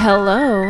Hello?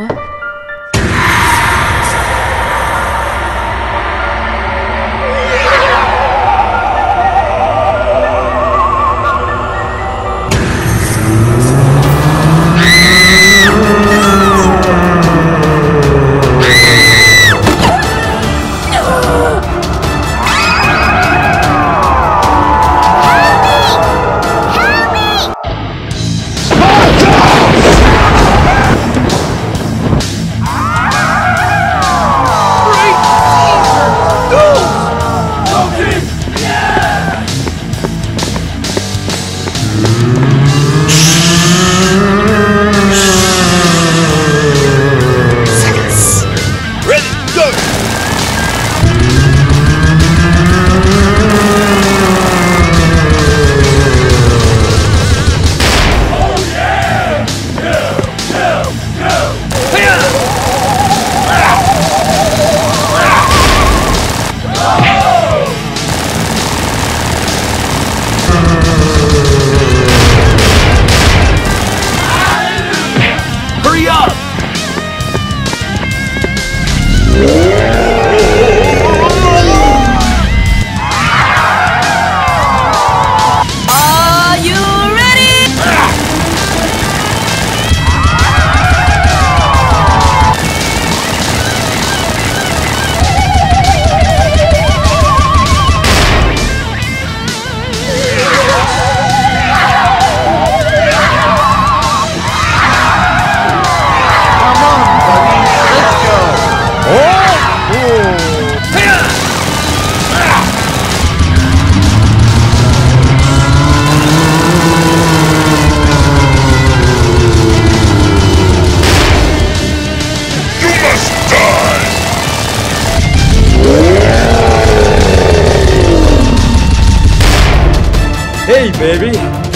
Hey, baby!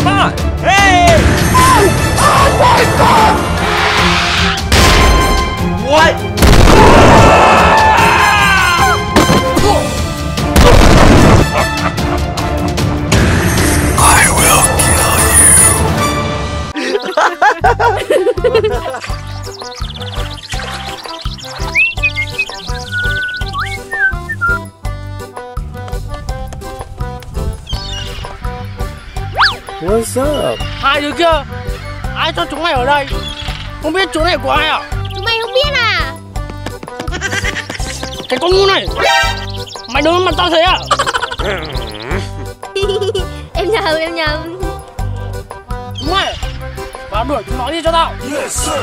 Come on! Hey! Oh! Oh my God! What? I will kill you! What's up? Hai đứa kia, ai cho chúng mày ở đây? Không biết chỗ này của ai à? Chúng mày không biết à? Cái con ngu này, mày đưa mặt tao thế à? Em nhầm. Chúng mày, vào đuổi chúng nó đi cho tao. Yes sir.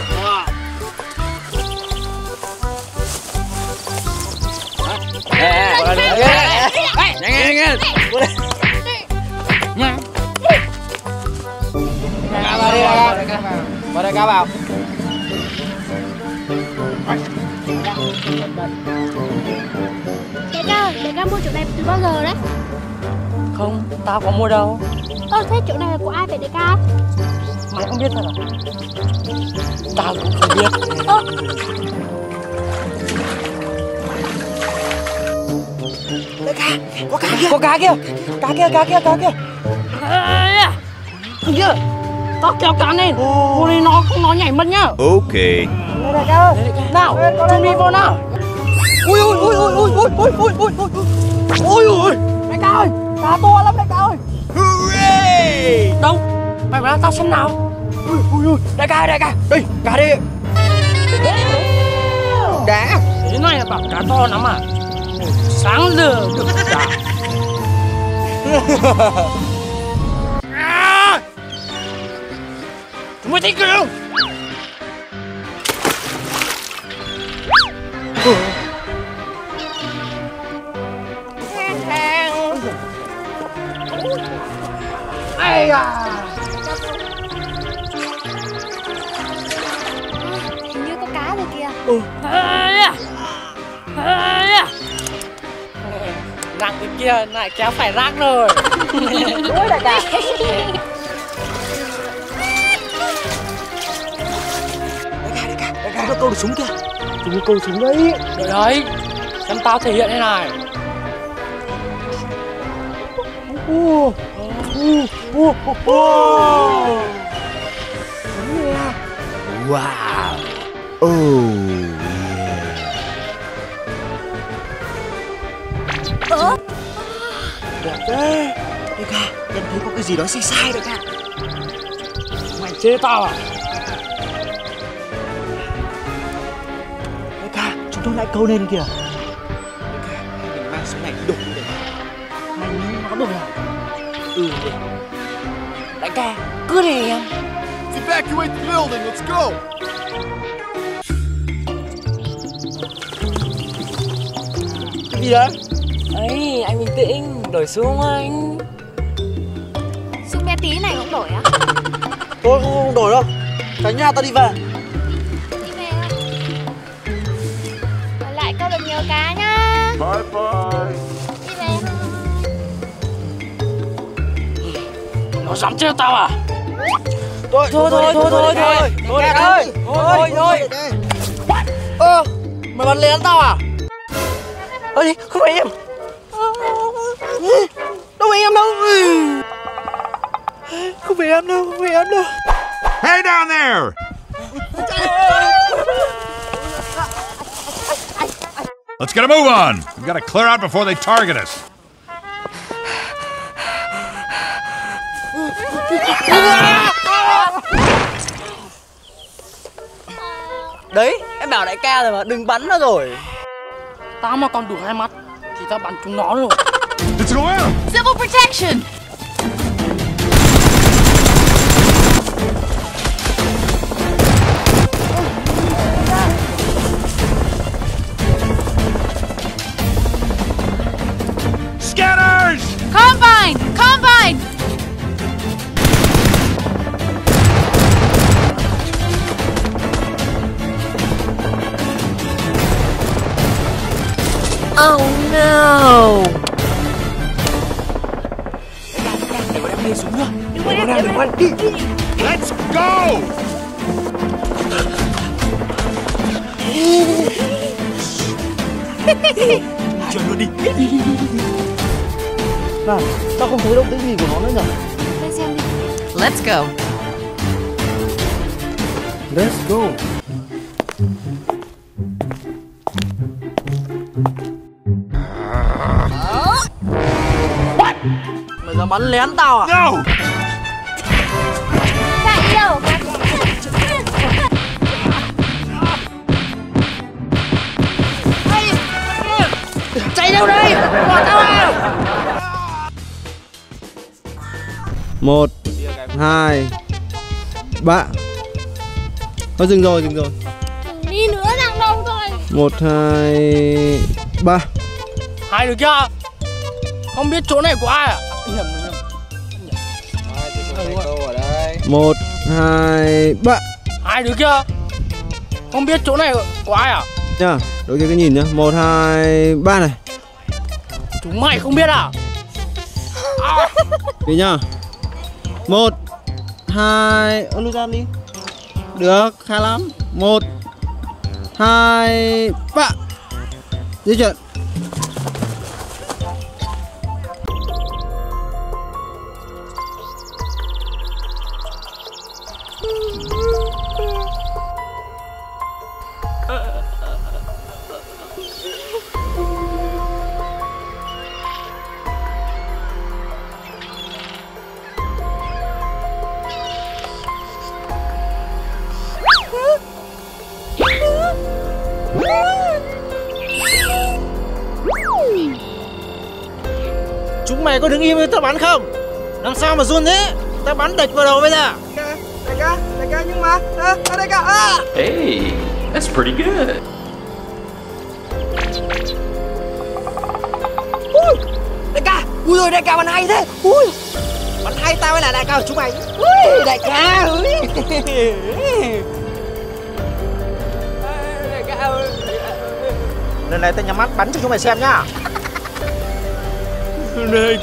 Nhanh. Bora cá vào. Đại ca mua chỗ này từ bao giờ đấy? Không, tao có mua đâu. Thế chỗ này là của ai vậy đại ca? Mày không biết thật à? Tao cũng không biết. Đại ca, có cá kia. Thằng kia. Tao kéo cá lên, vô đi nó không nó nhảy mất nhá. Ok. Đại ca ơi, nào, chúng đi vô nào. Ui. Đại ca ơi, cá to lắm đại ca ơi. Hooray! Đâu? Mày bảo tao xem nào. Ui. Đại ca, đây, cá đi. Cá. Thế này là bảo cá to lắm à? Sáng giờ được cá. Mày thích không? Ai da! Hình như có cá rồi kìa. Rác bên kia lại kéo phải rác rồi. Ôi đại ca. Đại ca, có câu được súng kìa. Chúng câu trúng đấy. Rồi đấy, xem tao thể hiện thế này. Wow. Ơ, đẹp thế. Đây cả, em thấy có cái gì đó sai sai rồi cả. Mày chê tao à? Đây cả, chúng tôi lại câu lên kìa. Đây cả, mình mang số này đi đổ đi. Mày nghĩ nó được à? Ừ, được. Đại ca, cứ đi em. Evacuate the building, let's go. Cái gì đấy? Ấy, anh bình tĩnh, đổi xuống không anh? Xuống bé tí này không đổi á? Tôi không đổi đâu, cả nhà tao đi về. Đi về á? Ở lại câu được nhiều cá nhá. Bye bye. Đi về. Nó dám trêu tao à? Thôi. Ơ, mày bắn lén tao à? Ơi, không phải em. Đâu phải em đâu. Không phải em đâu. Hey down there. Let's get a move on. We've got to clear out before they target us. Đấy, em bảo đại ca rồi mà, đừng bắn nó rồi. Tao mà còn đủ hai mắt thì tao bắn chúng nó rồi. It's an oil. Civil protection. Scanners. Combine. Oh no! Let's go! Chờ nó đi. Nào, tao không thấy động tĩnh gì của nó nữa nhỉ? Lên xem đi. Let's go. Let's go. Mày dám bắn lén tao à? No. Chạy đâu đây? Bỏ tao vào. 1, 2, 3. Thôi dừng rồi. Đi nữa đang đông thôi. 1, 2, 3. Hai đứa kia. Không biết chỗ này của ai à? Nhầm. 1, 2, 3. Hai đứa kia. Không biết chỗ này của ai à? Nhá, đối kia cứ nhìn nhá. 1, 2, 3 này. Chúng mày không biết à? Đi nhá. 1, 2. Ơ lùi ra đi. Được, khá lắm. 1, 2, 3. Di chuyển. Chúng mày có đứng im với tao bắn không? Làm sao mà run thế? Tao bắn địch vào đầu bây giờ. Đại ca nhưng mà đại ca. Hey, that's pretty good. Đại ca bắn hay thế. Bắn hay tao mới là đại ca của chúng mày. Đại ca. Lần này tao nhắm mắt bắn cho chúng mày xem nhá. Đại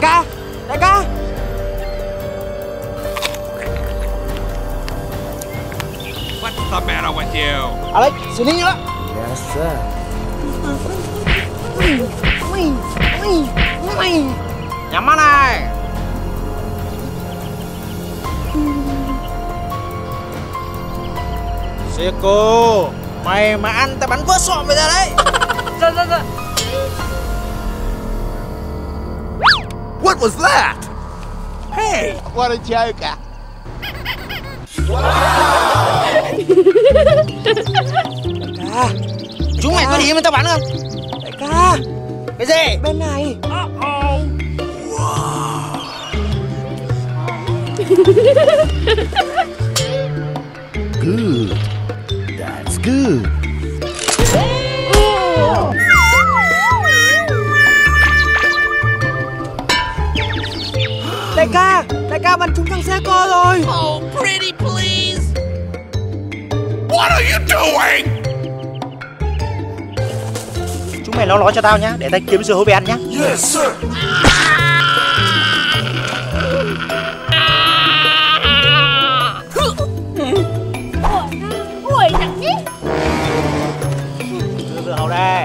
ca. What's the matter with you? All right, sitting up. Yes, sir. Your money. Xê cô, mày mà ăn tao bắn vỡ sọ mày ra đấy. Dạ. What was that? Hey, what a joker. Chúng mày có để ý mà tao bắn không? Đại ca, cái gì? Bên này. Uh-oh. Wow. Good. That's good. Oh. Đại ca bắn trúng thằng xe cô rồi. Oh, pretty please. What are you doing? Chúng mày nó cho tao nhá, để tao kiếm dưa hấu về ăn nhá. Yes sir. Dưa hấu đây.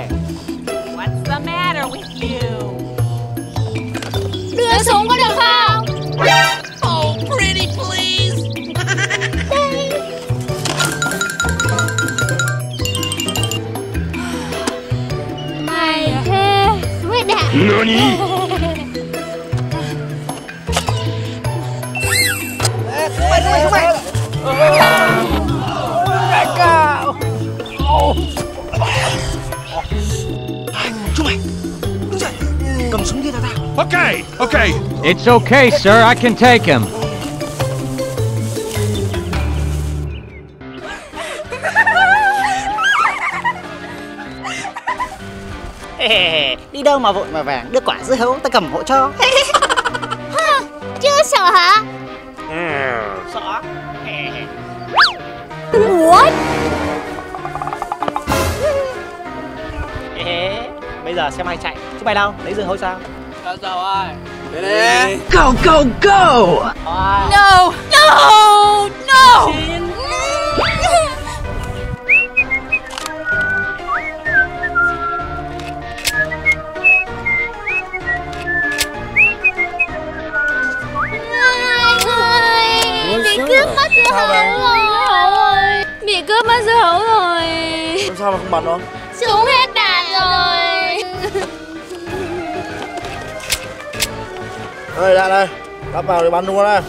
What's the matter with you? Đưa súng có được không? Oh pretty please. NANI? Okay. It's okay, sir. I can take him. Đi đâu mà vội mà vàng, đưa quả dưa hấu ta cầm hộ cho. Chưa sợ hả? Sợ. What? Bây giờ xem ai chạy. Chúng mày đâu? Lấy dưa hấu sao? Sao sao ơi? Go go go. No no no. Bị cướp mất dưa hấu rồi. Làm sao mà không bắn không? Súng hết đạn rồi. Đây đạn đây, lắp vào để bắn luôn đây.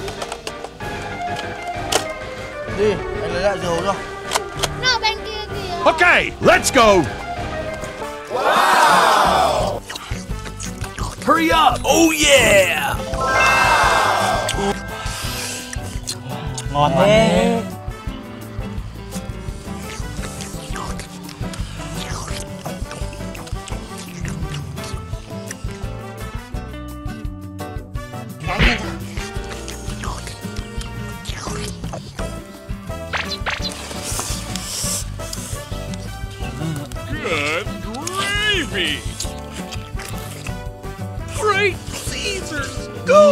Đi, anh lấy đạn dưa hấu cho. Nào bên kia kìa. Okay, let's go. Wow. Hurry up. Oh yeah. Ngon thế. Good gravy. Great Caesar's go.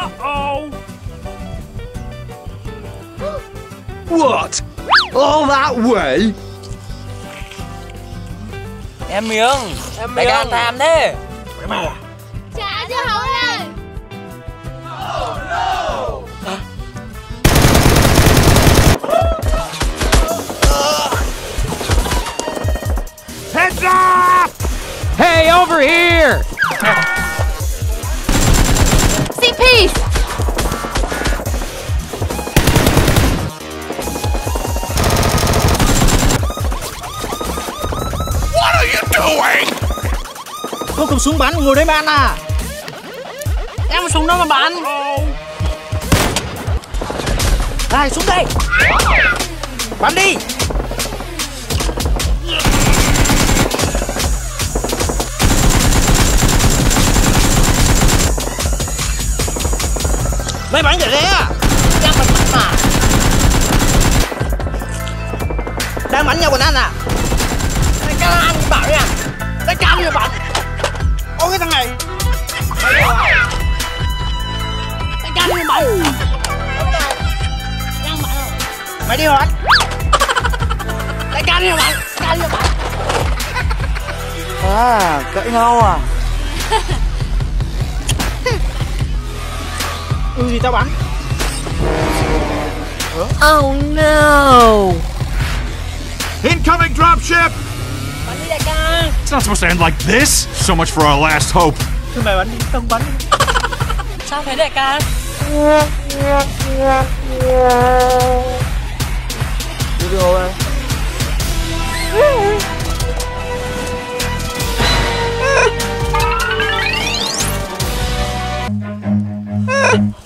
Uh-oh. What? All that way? Em miếng. Đại ca tham thế. Trả dưa hấu đây. Oh no. Heads up! Hey, over here. See peace. Không cầm súng bắn, ngồi đấy mà ăn à? Em súng đó mà bắn. Này, xuống đây. Bắn đi. Mày bắn kiểu thế à? Đang bắn mặt mà. Đang bắn nhau còn ăn à? Đại ca ăn bảo đấy à? Đại ca ăn bảo. Ôi cái thằng này. Đại ca ăn bảo. Đang bắn rồi. ไปดิวัดรายการดิวัดการดิวัดcãi nhau à? Gì tao bắn? Oh no! Incoming dropship! It's not supposed to end like this. So much for our last hope. Thôi mày bắn đi, không bắn. Sao thế đại ca?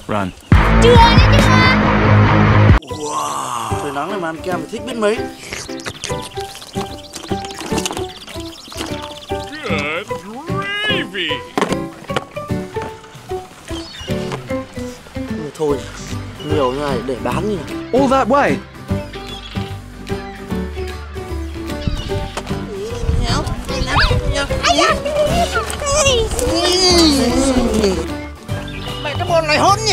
Run. Wow. Trời nắng này mà ăn kem thì thích biết mấy. Good gravy. Thôi, nhiều như này để bán nhỉ. All that way. Con này hôn nhỉ?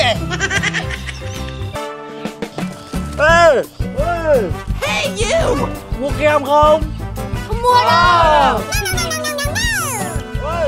Ê! Ê! Hey you! Mua kem không? Không mua đâu! Ê! Ê! Ê!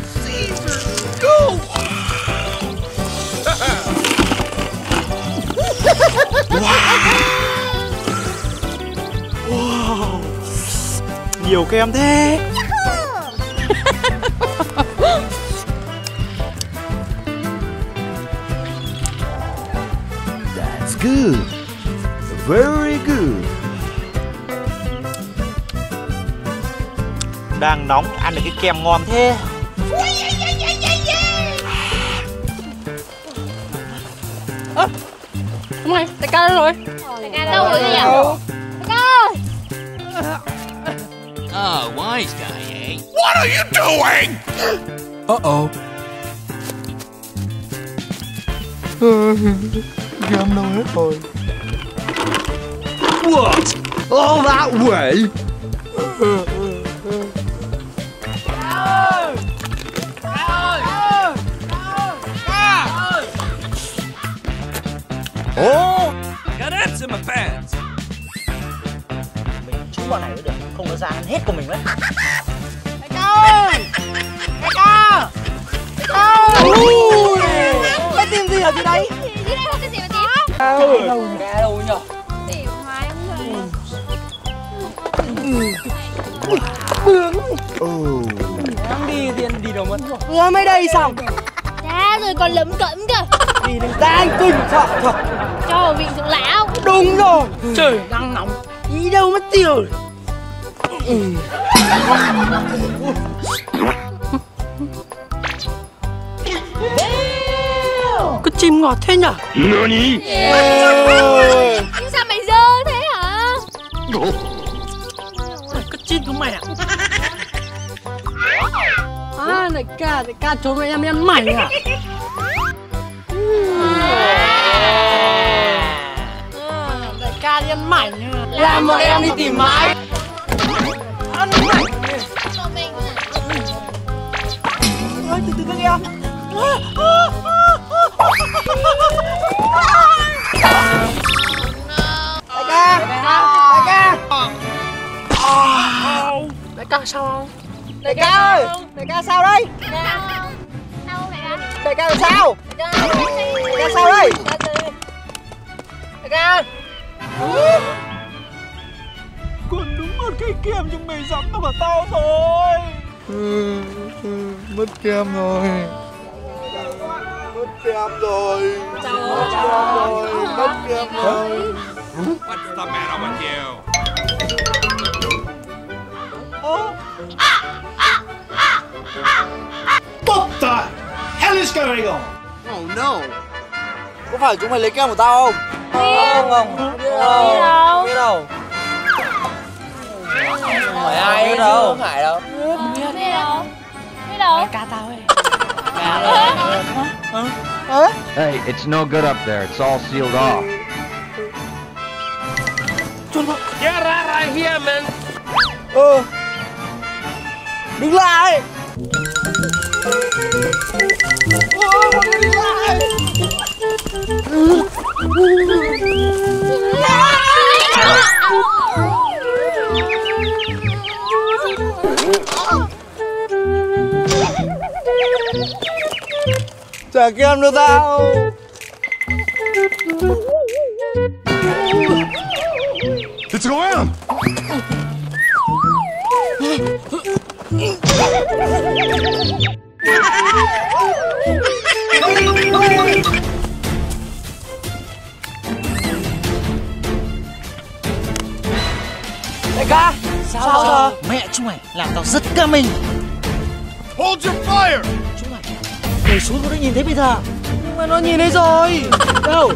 Caesar, go! Wow! Nhiều kem thế! That's good! Very good! Đang nóng, ăn được cái kem ngon thế. Ơ, đúng rồi, đại ca rồi. Đại ca đâu rồi nhỉ? Đại ca ơi. Oh, wise guy, eh? What are you doing? Uh-oh. Kem đâu hết rồi. What? All that way? Oh, got ants in my pants. Mình trúng bọn này mới được, không có ra ăn hết của mình đấy. Đại ca ơi, đại ca, đại ca. Cái tìm gì ở dưới đây? Cái gì mà tìm? Đâu nhở? Tìm hoài không được. Đang đi tiền đi đâu mất rồi? Vừa mới đây xong. Đã rồi còn lấm cẫm kìa. Đi lên đang kinh sợ thật. Cho vị dưỡng lão. Đúng rồi. Trời đang nóng. Đi đâu mất tiêu. Cái chim ngọt thế nhở? Nani? Sao mày dơ thế hả? Cái chim của mày à? À đại ca trốn với em ăn mày à? Đại ca đi ăn mảnh. Làm bọn em đi tìm mãi. Ăn mảnh. Ôi từ từ các em. Đại ca, đại ca, đại ca sao không? Đại ca ơi, đại ca sao đây? Đại ca làm sao? Đại ca sao đây? Đại ca! Còn đúng một cái kem nhưng mày dám tao cả tao thôi. Mất kem rồi. Mất kem rồi. Mất kem rồi. Mất kem rồi. What's the matter with you? What the hell is going on? Oh no. Có phải chúng mày lấy kem của tao không? Không không. Không biết đâu. Không biết đâu. Không phải ai đâu. Không phải đâu. Hello? Hey, it's no good up there. It's all sealed off. Get out right here, man. Đứng lại. Đứng lại. Trả kem cho tao. It's going on. Đại ca, sao giờ? Mẹ chúng mày làm tao rất ca mình. Hold your fire. Chúng mày để xuống nó nhìn thấy bây giờ. Nhưng mà nó nhìn thấy rồi. Đâu?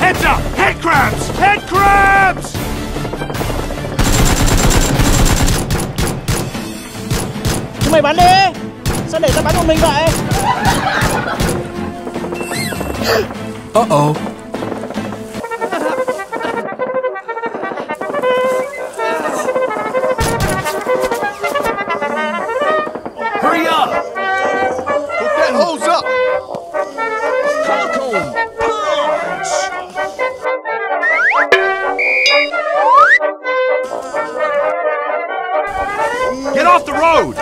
Heads up! Head crabs! Head crabs! Chúng mày bắn đi! Sao để tao bắn một mình vậy? Uh-oh! Hurry up! Put that hose up! Cock 'em! Get off the road!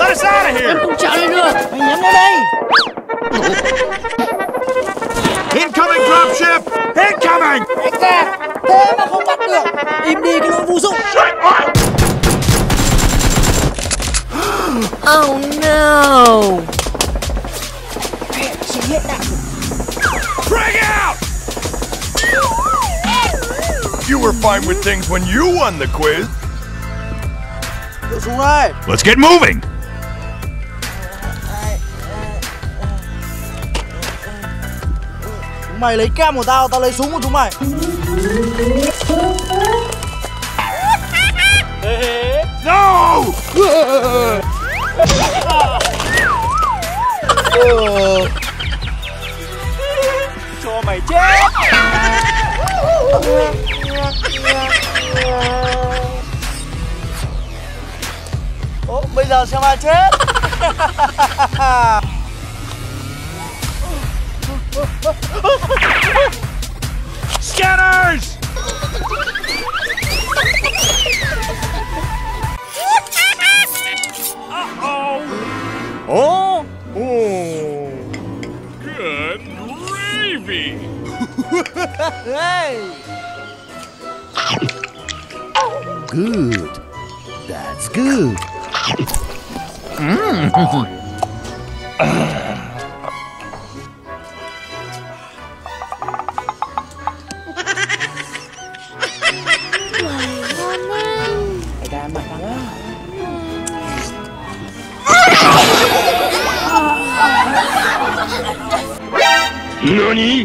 Let us out of here! Incoming dropship! Incoming! Oh no! Bring out! You were fine with things when you won the quiz. That's right. Let's get moving. Mày lấy kem của tao, tao lấy súng của chúng mày. No! Cho mày chết. Bây giờ xem ai chết. Scanners. Uh-oh. Oh. Oh. Good gravy. Hey. Good. That's good. Mm.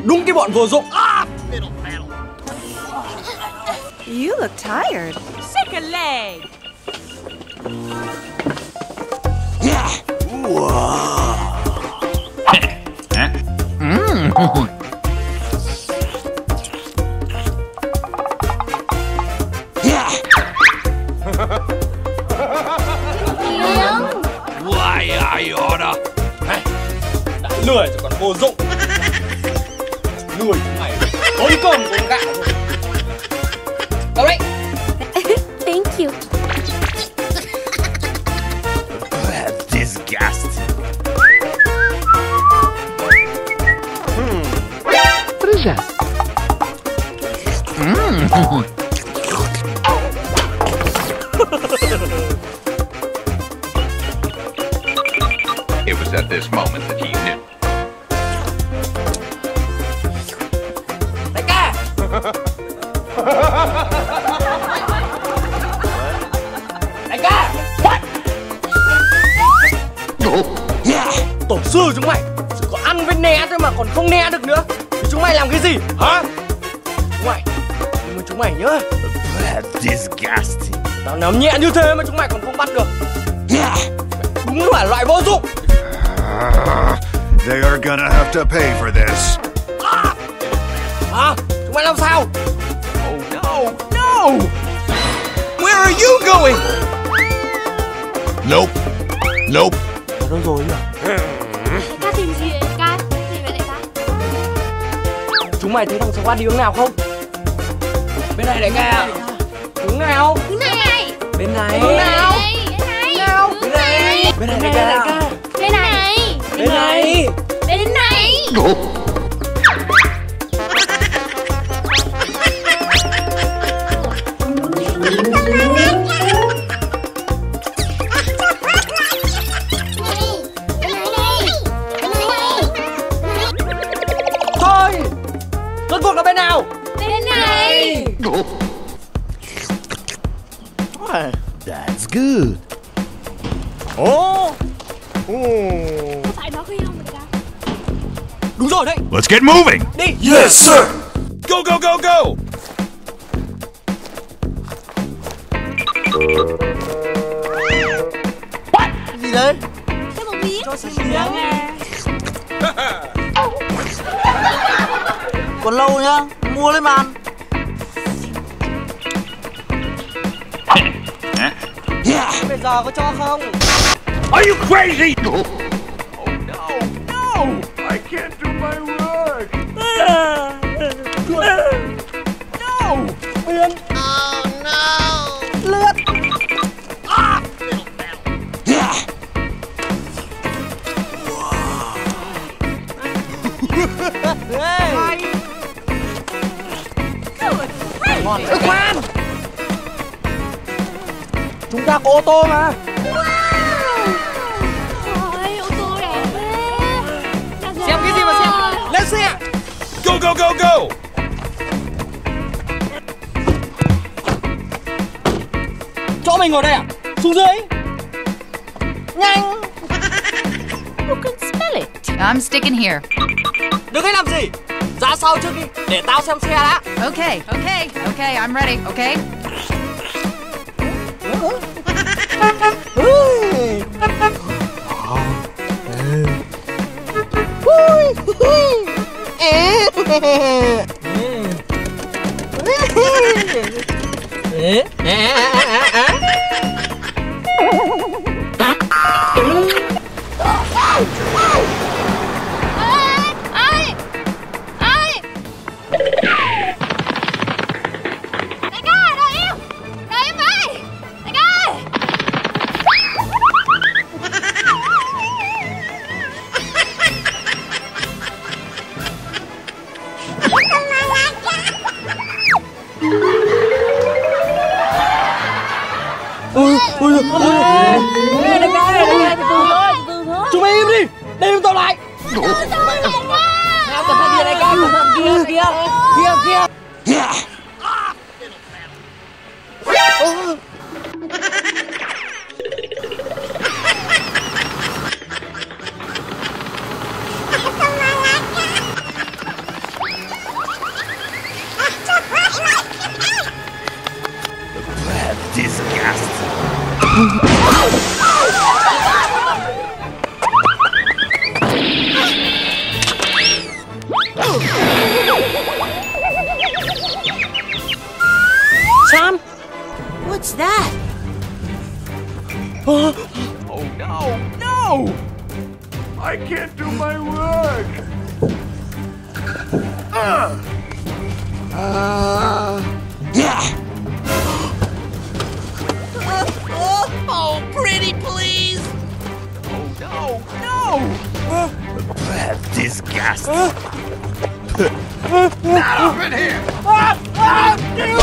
Đúng cái bọn vô dụng. You look tired. Shake a leg. Yeah. Why I order? Đã lười rồi còn vô dụng. Lười chúng mày. Tối cơm cũng gạ rồi. All right. Thank you. Disgust. What is that? It was at this moment that he knew. Like that! What? Oh, yeah! tổ sư chúng mày chỉ có ăn với né thôi mà còn không né được nữa thì chúng mày làm cái gì hả? Chúng mày nhớ, disgusting. Tao nắm nhẹ như thế mà chúng mày còn không bắt được. Yeah. Đúng là loại vô dụng. They are gonna have to pay for this. Chúng mày làm sao? Oh no, no. Where are you going? Nope, nope. Đâu rồi nhỉ? Ta tìm gì vậy? Cái gì vậy đại ca? Chúng mày thấy thằng Squad đi hướng nào không? Bên này đại ca. Hướng nào? Hướng này. Bên này. Hướng nào? Bên này. Bên này đại ca. Bên này. Bên này. Bên này. Thôi. Rốt cuộc là bên nào? Bên này. That's good. Có phải nó kia không vậy ta? Đúng rồi đấy. Let's get moving. Đi. Yes sir. Go go go go. What? Gì đấy? Cái bóng bí. Cho xin nhớ nghe. Còn lâu nhá. Mua lên màn. Bây giờ có cho không? Are you crazy? Oh no, no! I can't do my work. No! Biến. Oh no! Lướt. Khoan! Chúng ta có ô tô mà. Ôi, ô tô đẹp thế. Xem cái gì mà xem. Lên xe. Go go go go. Chỗ mình ngồi đây à? Xuống dưới. Nhanh. You can smell it. I'm sticking here. Đừng ấy làm gì. Ra sau trước đi, để tao xem xe đã. Okay, okay, okay, I'm ready, okay. Chúng mày im đi, đây chúng tao lại. Kia. Sam? What's that? Oh no, no! I can't do my work! Oh, pretty please! Oh no, no! That's disgusting! Not up in here!